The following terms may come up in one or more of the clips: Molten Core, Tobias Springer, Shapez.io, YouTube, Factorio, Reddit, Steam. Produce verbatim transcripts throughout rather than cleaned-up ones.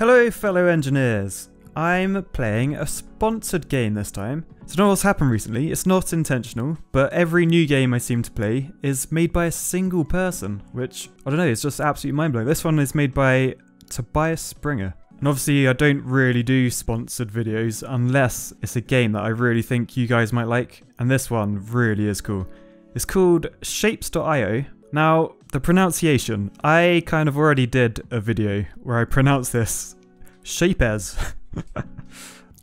Hello fellow engineers, I'm playing a sponsored game this time. So I don't know what's happened recently, it's not intentional, but every new game I seem to play is made by a single person, which, I don't know, it's just absolutely mind-blowing. This one is made by Tobias Springer. And obviously I don't really do sponsored videos unless it's a game that I really think you guys might like, and this one really is cool. It's called Shapez dot i o. Now, the pronunciation, I kind of already did a video where I pronounced this Shapez.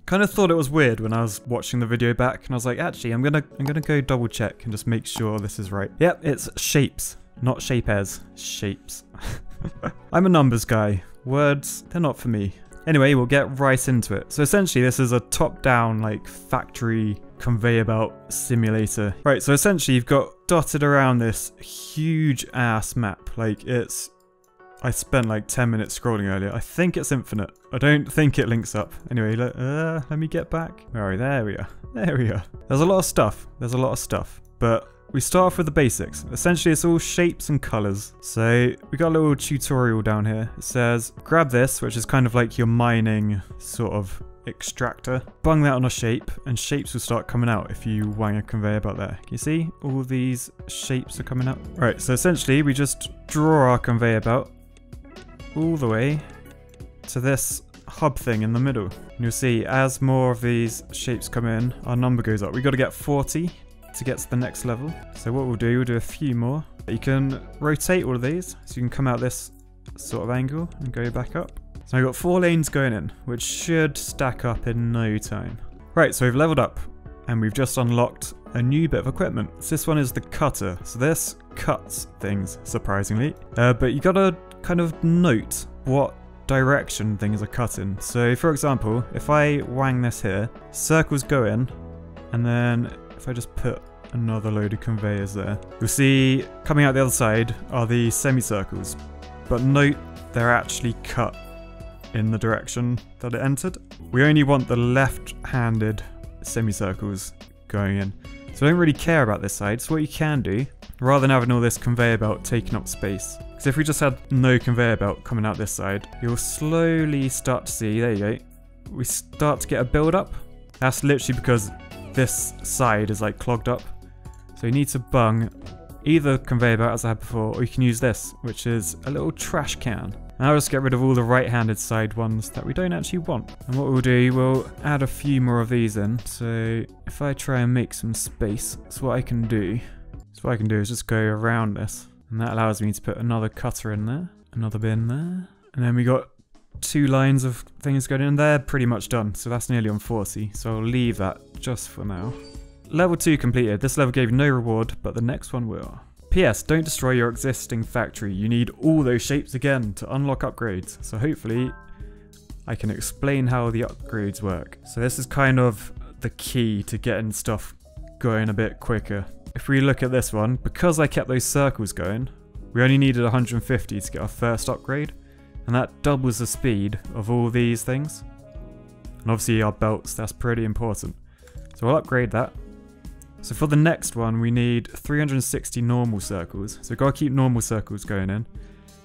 Kind of thought it was weird when I was watching the video back, and I was like, actually, I'm gonna I'm gonna go double check and just make sure this is right. Yep, it's shapes, not Shapez, shapes. I'm a numbers guy. Words, they're not for me. Anyway, we'll get right into it. So essentially this is a top-down, like, factory conveyor belt simulator. Right, so essentially you've got dotted around this huge ass map. Like, it's... I spent like ten minutes scrolling earlier. I think it's infinite. I don't think it links up. Anyway, let, uh, let me get back. Where are we? There we are. There we are. There's a lot of stuff. There's a lot of stuff. But we start off with the basics. Essentially, it's all shapes and colors. So we got a little tutorial down here. It says, grab this, which is kind of like your mining sort of extractor. Bung that on a shape, and shapes will start coming out if you wang a conveyor belt there. Can you see? All these shapes are coming out. Right, so essentially, we just draw our conveyor belt all the way to this hub thing in the middle. And you'll see, as more of these shapes come in, our number goes up. We've got to get forty. To get to the next level. So what we'll do, we'll do a few more. You can rotate all of these, so you can come out this sort of angle and go back up. So I've got four lanes going in, which should stack up in no time. Right, so we've leveled up, and we've just unlocked a new bit of equipment. So this one is the cutter. So this cuts things, surprisingly. Uh, but you gotta kind of note what direction things are cut in. So for example, if I wang this here, circles go in, and then if I just put another load of conveyors there, you'll see coming out the other side are the semicircles, but note they're actually cut in the direction that it entered. We only want the left-handed semicircles going in. So I don't really care about this side, so what you can do, rather than having all this conveyor belt taking up space, because if we just had no conveyor belt coming out this side, you'll slowly start to see, there you go, we start to get a build-up. That's literally because this side is like clogged up, so you need to bung either conveyor belt as I had before, or you can use this, which is a little trash can. And I'll just get rid of all the right-handed side ones that we don't actually want. And what we'll do, we'll add a few more of these in. So if I try and make some space, so what I can do, so what I can do is just go around this, and that allows me to put another cutter in there, another bin there, and then we got two lines of things going in there, pretty much done. So that's nearly on forty, so I'll leave that just for now. Level two completed. This level gave no reward, but the next one will. P S Don't destroy your existing factory. You need all those shapes again to unlock upgrades. So hopefully I can explain how the upgrades work. So this is kind of the key to getting stuff going a bit quicker. If we look at this one, because I kept those circles going, we only needed one hundred fifty to get our first upgrade. And that doubles the speed of all these things. And obviously our belts, that's pretty important. So I'll upgrade that. So for the next one, we need three hundred sixty normal circles. So we've got to keep normal circles going in.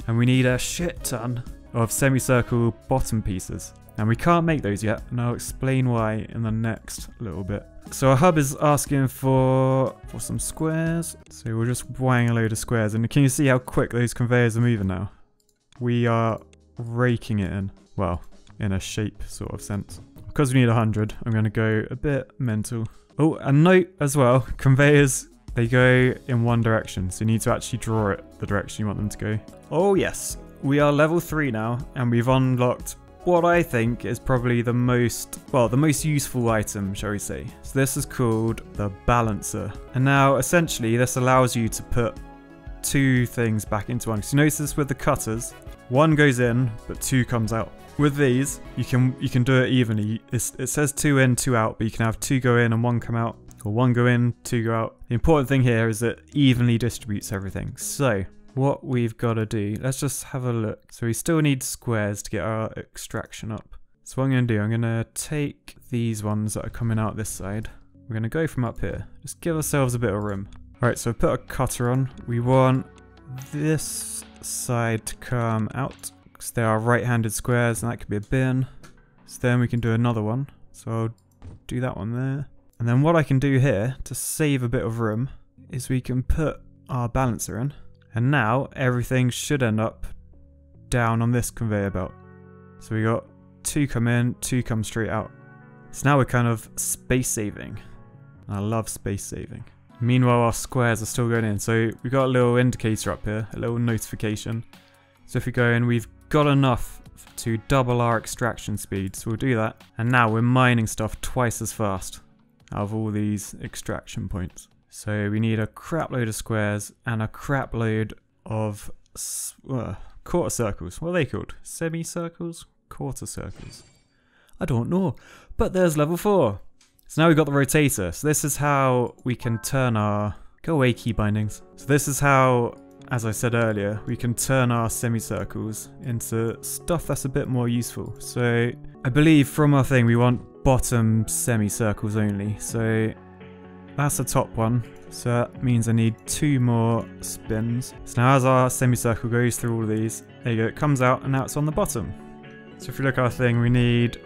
And we need a shit ton of semicircle bottom pieces. And we can't make those yet, and I'll explain why in the next little bit. So our hub is asking for, for some squares. So we'll just wang a load of squares. And can you see how quick those conveyors are moving now? We are raking it in, well, in a shape sort of sense. Because we need one hundred, I'm going to go a bit mental. Oh, and note as well, conveyors, they go in one direction, so you need to actually draw it the direction you want them to go. Oh yes, we are level three now, and we've unlocked what I think is probably the most, well, the most useful item, shall we say. So this is called the balancer. And now, essentially, this allows you to put two things back into one. So you notice this with the cutters, one goes in, but two comes out. With these, you can you can do it evenly. It's, it says two in, two out, but you can have two go in and one come out, or one go in, two go out. The important thing here is that it evenly distributes everything. So what we've got to do, let's just have a look. So we still need squares to get our extraction up. So what I'm going to do, I'm going to take these ones that are coming out this side. We're going to go from up here. Just give ourselves a bit of room. Alright, so I put a cutter on. We want this side to come out, because there are right-handed squares and that could be a bin. So then we can do another one. So I'll do that one there. And then what I can do here to save a bit of room is we can put our balancer in. And now everything should end up down on this conveyor belt. So we got two come in, two come straight out. So now we're kind of space saving. And I love space saving. Meanwhile, our squares are still going in. So we got a little indicator up here, a little notification. So if we go in, we've got enough to double our extraction speed. So we'll do that. And now we're mining stuff twice as fast out of all these extraction points. So we need a crap load of squares and a crap load of uh, quarter circles. What are they called? Semicircles? Quarter circles? I don't know. But there's level four. So now we've got the rotator. So this is how we can turn our... Go away, key bindings. So this is how, as I said earlier, we can turn our semicircles into stuff that's a bit more useful. So I believe from our thing we want bottom semicircles only. So that's the top one, so that means I need two more spins. So now as our semicircle goes through all of these, there you go, it comes out and now it's on the bottom. So if we look at our thing, we need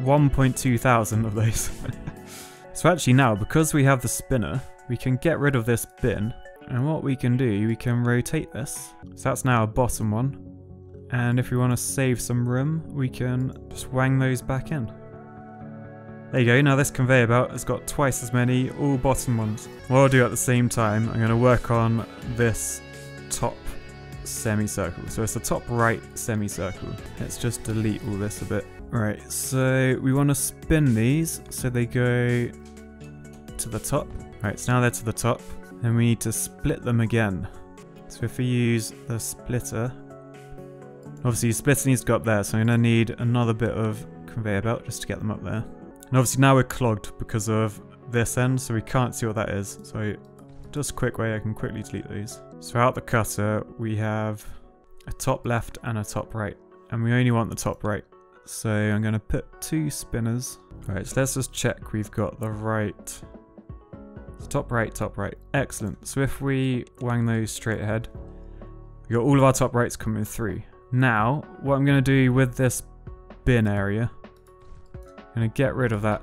one point two thousand of those. So actually now, because we have the spinner, we can get rid of this bin. And what we can do, we can rotate this. So that's now a bottom one. And if we want to save some room, we can just wang those back in. There you go, now this conveyor belt has got twice as many, all bottom ones. What I'll do at the same time, I'm going to work on this top semicircle. So it's the top right semicircle. Let's just delete all this a bit. Right, so we want to spin these so they go to the top. Right, so now they're to the top. Then we need to split them again. So if we use the splitter, obviously the splitter needs to go up there, so I'm going to need another bit of conveyor belt just to get them up there. And obviously now we're clogged because of this end, so we can't see what that is. So just a quick way I can quickly delete these. So out the cutter, we have a top left and a top right. And we only want the top right. So I'm going to put two spinners. Alright, so let's just check we've got the right. So top right, top right. Excellent. So if we wang those straight ahead, we got all of our top rights coming through. Now, what I'm going to do with this bin area, I'm going to get rid of that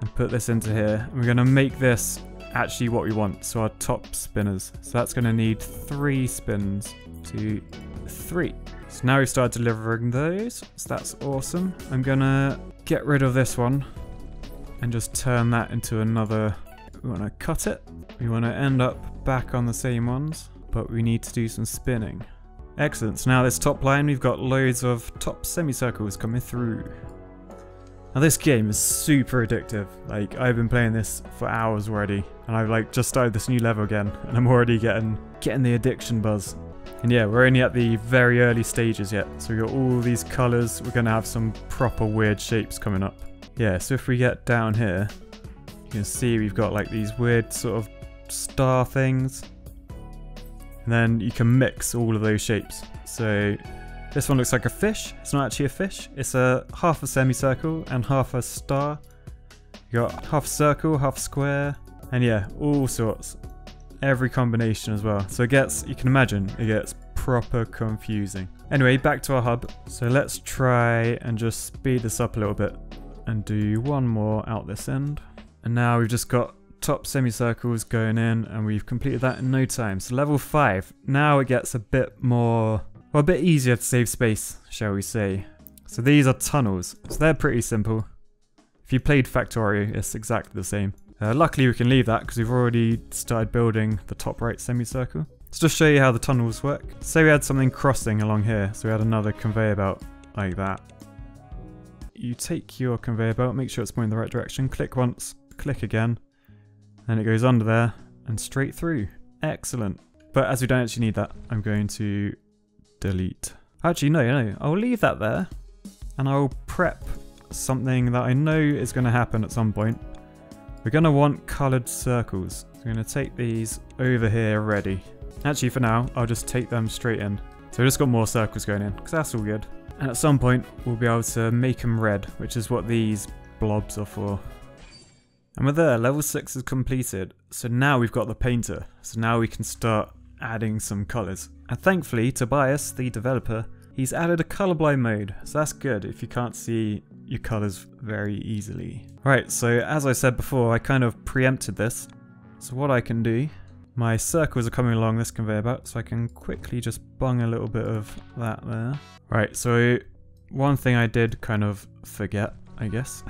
and put this into here. And we're going to make this actually what we want, so our top spinners. So that's going to need three spins to three. So now we've started delivering those, so that's awesome. I'm going to get rid of this one and just turn that into another. We want to cut it. We want to end up back on the same ones, but we need to do some spinning. Excellent. So now this top line, we've got loads of top semicircles coming through. Now this game is super addictive. Like, I've been playing this for hours already, and I've like just started this new level again, and I'm already getting getting the addiction buzz. And yeah, we're only at the very early stages yet. So we got all these colors. We're gonna have some proper weird shapes coming up. Yeah, so if we get down here, you can see we've got like these weird sort of star things. And then you can mix all of those shapes. So this one looks like a fish. It's not actually a fish. It's a half a semicircle and half a star. You got half circle, half square, and yeah, all sorts. Every combination as well. So it gets, you can imagine, it gets proper confusing. Anyway, back to our hub. So let's try and just speed this up a little bit and do one more out this end. And now we've just got top semicircles going in, and we've completed that in no time. So level five, now it gets a bit more, well, a bit easier to save space, shall we say. So these are tunnels, so they're pretty simple. If you played Factorio, it's exactly the same. Uh, luckily we can leave that because we've already started building the top right semicircle. Let's just show you how the tunnels work. Say we had something crossing along here, so we had another conveyor belt like that. You take your conveyor belt, make sure it's pointing the right direction, click once, click again, and it goes under there and straight through. Excellent. But as we don't actually need that, I'm going to delete. Actually, no, no, I'll leave that there, and I'll prep something that I know is going to happen at some point. We're going to want coloured circles. So I'm going to take these over here ready. Actually, for now, I'll just take them straight in. So I've just got more circles going in, because that's all good. And at some point, we'll be able to make them red, which is what these blobs are for. And we're there, level six is completed. So now we've got the painter. So now we can start adding some colours. And thankfully, Tobias, the developer, he's added a colorblind mode, so that's good if you can't see your colors very easily. Right, so as I said before, I kind of preempted this. So what I can do, my circles are coming along this conveyor belt, so I can quickly just bung a little bit of that there. Right, so one thing I did kind of forget, I guess,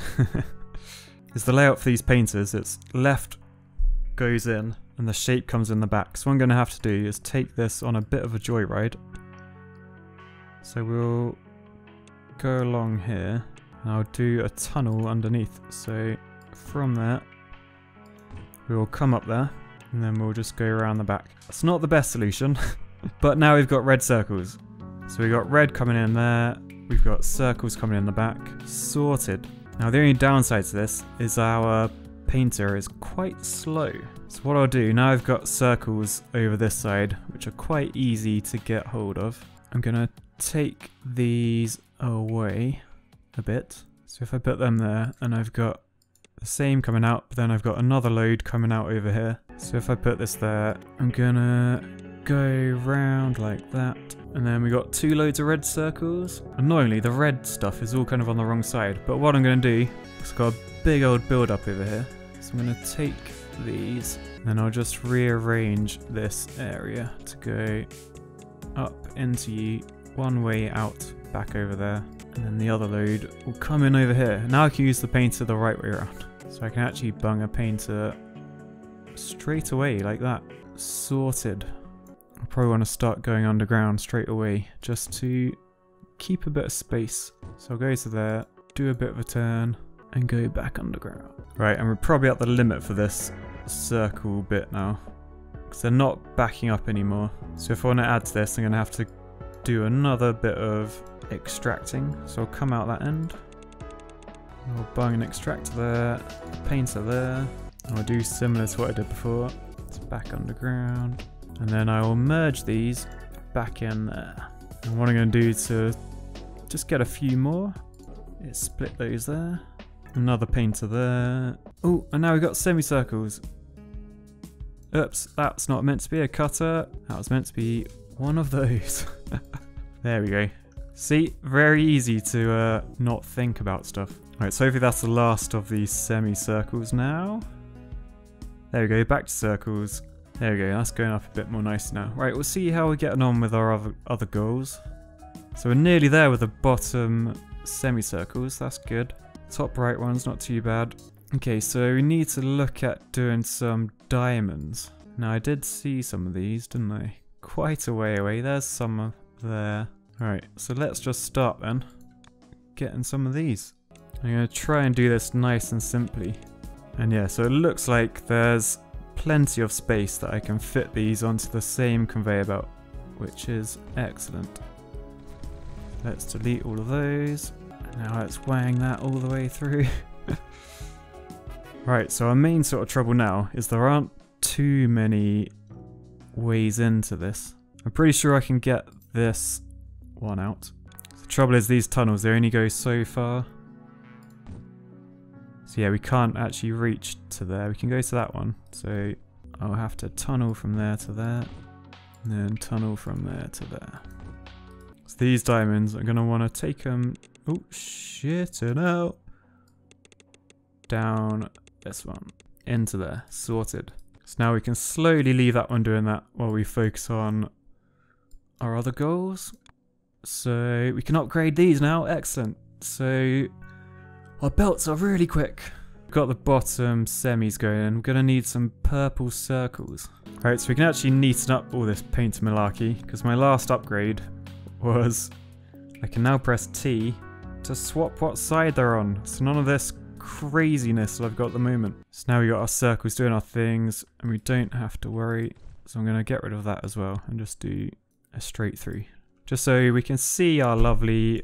is the layout for these painters. It's left goes in and the shape comes in the back. So what I'm going to have to do is take this on a bit of a joyride. So we'll go along here and I'll do a tunnel underneath. So from there, we'll come up there and then we'll just go around the back. It's not the best solution, but now we've got red circles. So we've got red coming in there, we've got circles coming in the back, sorted. Now the only downside to this is our painter is quite slow. So what I'll do, now I've got circles over this side, which are quite easy to get hold of. I'm gonna take these away a bit. So if I put them there, and I've got the same coming out, but then I've got another load coming out over here. So if I put this there, I'm gonna go round like that. And then we got two loads of red circles. Annoyingly, the red stuff is all kind of on the wrong side. But what I'm gonna do, it's got a big old build up over here. So I'm gonna take these, and I'll just rearrange this area to go up into you, one way out, back over there, and then the other load will come in over here. Now I can use the painter the right way around. So I can actually bung a painter straight away like that. Sorted. I probably want to start going underground straight away just to keep a bit of space. So I'll go to there, do a bit of a turn, and go back underground. Right, and we're probably at the limit for this circle bit now, because they're not backing up anymore. So if I want to add to this, I'm going to have to do another bit of extracting. So I'll come out that end, and I'll bung an extractor there, painter there, and I'll do similar to what I did before. It's back underground. And then I will merge these back in there. And what I'm going to do to just get a few more is split those there. Another painter there. Oh, and now we've got semicircles. Oops, that's not meant to be a cutter. That was meant to be one of those. There we go. See, very easy to uh, not think about stuff. Alright, so hopefully that's the last of these semicircles now. There we go, back to circles. There we go, that's going up a bit more nice now. Right, we'll see how we're getting on with our other, other goals. So we're nearly there with the bottom semicircles, that's good. Top right one's not too bad. Okay, so we need to look at doing some diamonds. Now I did see some of these, didn't I? Quite a way away, there's some there. Alright, so let's just start then, getting some of these. I'm going to try and do this nice and simply. And yeah, so it looks like there's plenty of space that I can fit these onto the same conveyor belt, which is excellent. Let's delete all of those. Now let's wang that all the way through. Right, so our main sort of trouble now is there aren't too many ways into this. I'm pretty sure I can get this one out. The trouble is these tunnels, they only go so far. So yeah, we can't actually reach to there. We can go to that one. So I'll have to tunnel from there to there, and then tunnel from there to there. So these diamonds, I'm gonna wanna take them, oh shit, and out. Down this one, into there, sorted. So now we can slowly leave that one doing that while we focus on our other goals. So we can upgrade these now, excellent. So our belts are really quick. Got the bottom semis going in. We're gonna need some purple circles. All right, so we can actually neaten up all this paint malarkey, because my last upgrade was I can now press T to swap what side they're on. So none of this craziness that I've got at the moment. So now we got our circles doing our things, and we don't have to worry. So I'm gonna get rid of that as well and just do a straight through, just so we can see our lovely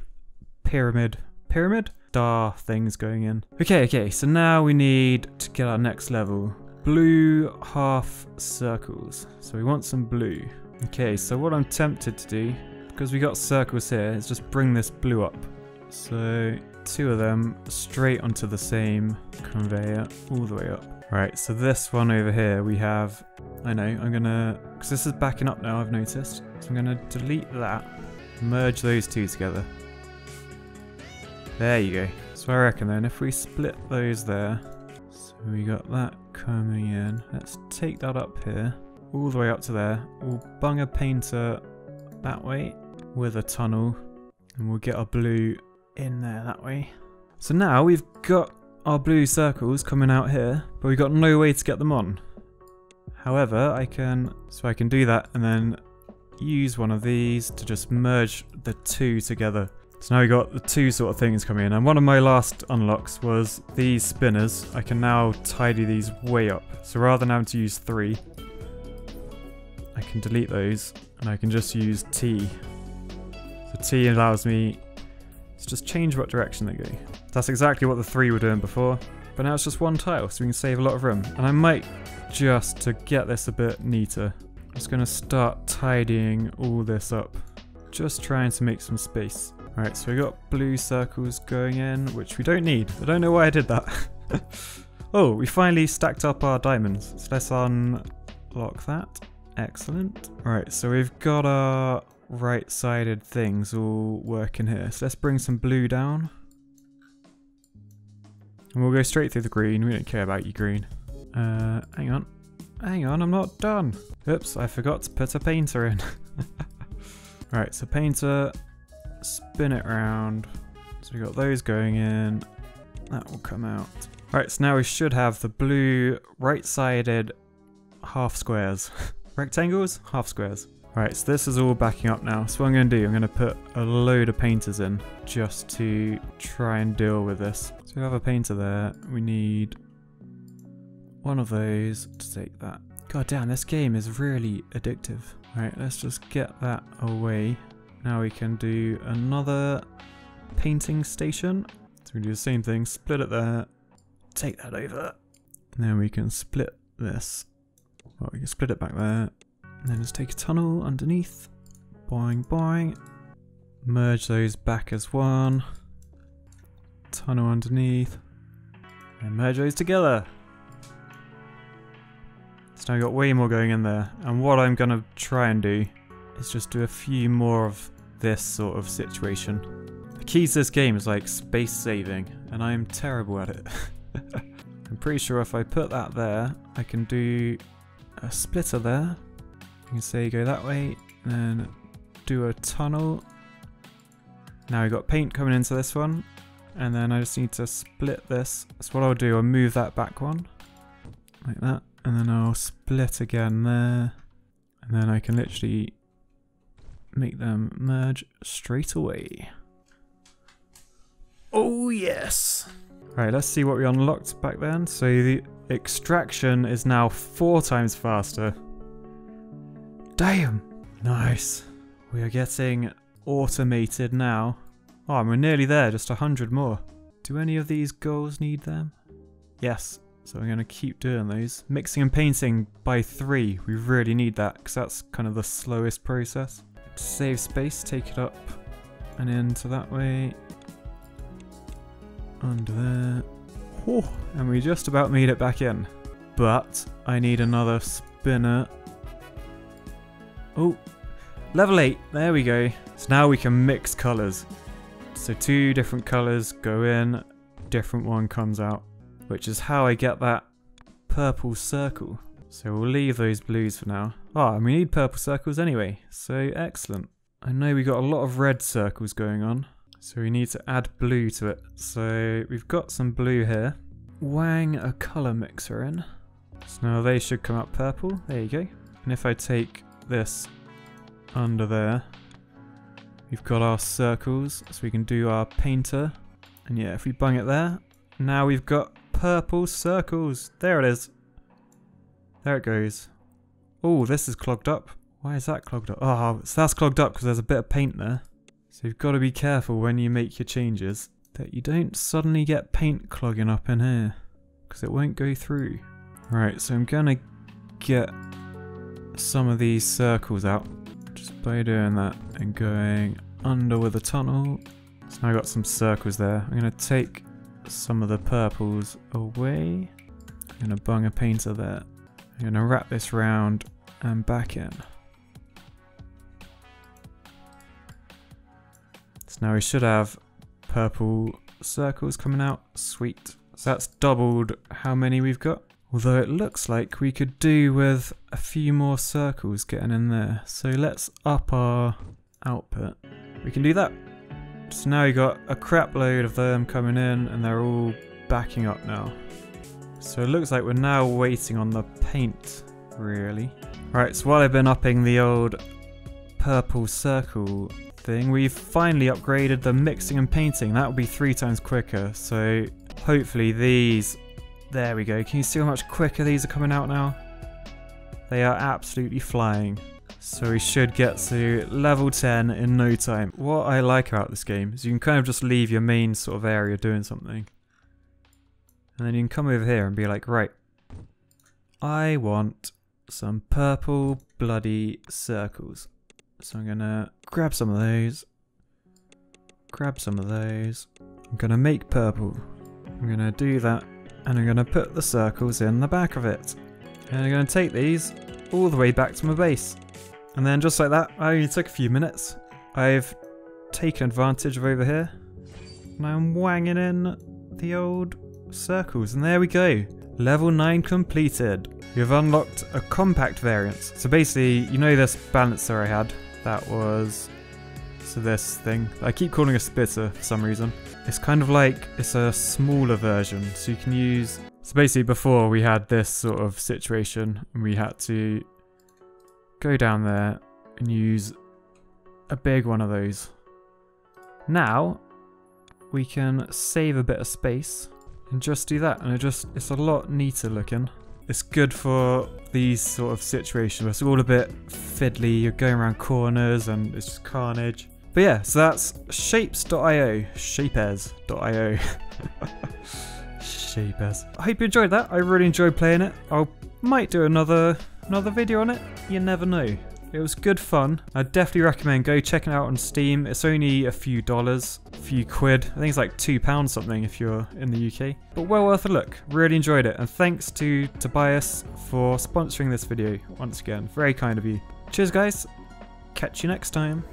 pyramid, pyramid. star things going in. Okay, okay, so now we need to get our next level. Blue half circles. So we want some blue. Okay, so what I'm tempted to do, because we got circles here, is just bring this blue up. So two of them straight onto the same conveyor all the way up. Right, so this one over here we have I know, I'm gonna, because this is backing up now, I've noticed. So I'm gonna delete that, merge those two together. There you go. So I reckon then if we split those there, so we got that coming in. Let's take that up here, all the way up to there. We'll bung a painter that way with a tunnel, and we'll get our blue in there that way. So now we've got our blue circles coming out here, but we've got no way to get them on. However, I can, so I can do that and then use one of these to just merge the two together. So now we've got the two sort of things coming in, and one of my last unlocks was these spinners. I can now tidy these way up. So rather than having to use three, I can delete those and I can just use T. So T allows me to just change what direction they go. That's exactly what the three were doing before, but now it's just one tile, so we can save a lot of room. And I might, just to get this a bit neater, I'm just going to start tidying all this up, just trying to make some space. Alright, so we got blue circles going in, which we don't need. I don't know why I did that. Oh, we finally stacked up our diamonds. So let's unlock that. Excellent. Alright, so we've got our right-sided things all working here. So let's bring some blue down. And we'll go straight through the green. We don't care about you, green. Uh, hang on. Hang on, I'm not done. Oops, I forgot to put a painter in. Alright, so painter... spin it round. So we got those going in. That will come out. Alright, so now we should have the blue right-sided half squares. Rectangles? Half squares. Alright, so this is all backing up now. So what I'm going to do, I'm going to put a load of painters in just to try and deal with this. So we have a painter there. We need one of those to take that. God damn, this game is really addictive. Alright, let's just get that away. Now we can do another painting station. So we do the same thing, split it there, take that over. And then we can split this. Well, we can split it back there. And then just take a tunnel underneath. Boing, boing. Merge those back as one. Tunnel underneath. And merge those together. So now we've got way more going in there. And what I'm going to try and do is just do a few more of this sort of situation. The key to this game is like space saving, and I am terrible at it. I'm pretty sure if I put that there, I can do a splitter there. You can say go that way, and then do a tunnel. Now we've got paint coming into this one, and then I just need to split this. That's what I'll do, I'll move that back one, like that, and then I'll split again there, and then I can literally make them merge straight away. Oh yes! Right, let's see what we unlocked back then. So the extraction is now four times faster. Damn! Nice. We are getting automated now. Oh, and we're nearly there, just a hundred more. Do any of these goals need them? Yes, so I'm gonna keep doing those. Mixing and painting by three, we really need that, because that's kind of the slowest process. Save space, take it up and into that way, under there. Oh, and we just about made it back in, but I need another spinner. Oh, level eight, there we go. So now we can mix colors, so two different colors go in, different one comes out, which is how I get that purple circle. So we'll leave those blues for now. Ah, and we need purple circles anyway, so excellent. I know we got a lot of red circles going on, so we need to add blue to it. So we've got some blue here. Wang a colour mixer in. So now they should come out purple, there you go. And if I take this under there, we've got our circles, so we can do our painter. And yeah, if we bung it there, now we've got purple circles. There it is. There it goes. Oh, this is clogged up. Why is that clogged up? Oh, so that's clogged up because there's a bit of paint there. So you've got to be careful when you make your changes that you don't suddenly get paint clogging up in here, because it won't go through. Right, so I'm gonna get some of these circles out just by doing that and going under with a tunnel. So now I've got some circles there. I'm gonna take some of the purples away. I'm gonna bung a painter there. I'm going to wrap this round and back in. So now we should have purple circles coming out. Sweet. So that's doubled how many we've got. Although it looks like we could do with a few more circles getting in there. So let's up our output. We can do that. So now we got a crap load of them coming in and they're all backing up now. So it looks like we're now waiting on the paint, really. Right, so while I've been upping the old purple circle thing, we've finally upgraded the mixing and painting. That will be three times quicker. So hopefully these, there we go. Can you see how much quicker these are coming out now? They are absolutely flying. So we should get to level ten in no time. What I like about this game is you can kind of just leave your main sort of area doing something. And then you can come over here and be like, right, I want some purple bloody circles. So I'm gonna grab some of those, grab some of those. I'm gonna make purple. I'm gonna do that and I'm gonna put the circles in the back of it. And I'm gonna take these all the way back to my base. And then just like that, I only took a few minutes. I've taken advantage of over here. And I'm wanging in the old circles, and there we go. Level nine completed. We've unlocked a compact variant. So basically, you know this balancer I had? That was... so this thing. I keep calling it a splitter for some reason. It's kind of like, it's a smaller version, so you can use... So basically before we had this sort of situation, and we had to go down there and use a big one of those. Now, we can save a bit of space and just do that, and it just, it's a lot neater looking. It's good for these sort of situations where it's all a bit fiddly, you're going around corners and it's just carnage. But yeah, so that's Shapez dot i o. Shapez dot i o. Shapez. I hope you enjoyed that. I really enjoyed playing it. I might do another another video on it. You never know. It was good fun. I definitely recommend go checking it out on Steam. It's only a few dollars, a few quid. I think it's like two pounds something if you're in the U K. But well worth a look. Really enjoyed it. And thanks to Tobias for sponsoring this video once again. Very kind of you. Cheers guys. Catch you next time.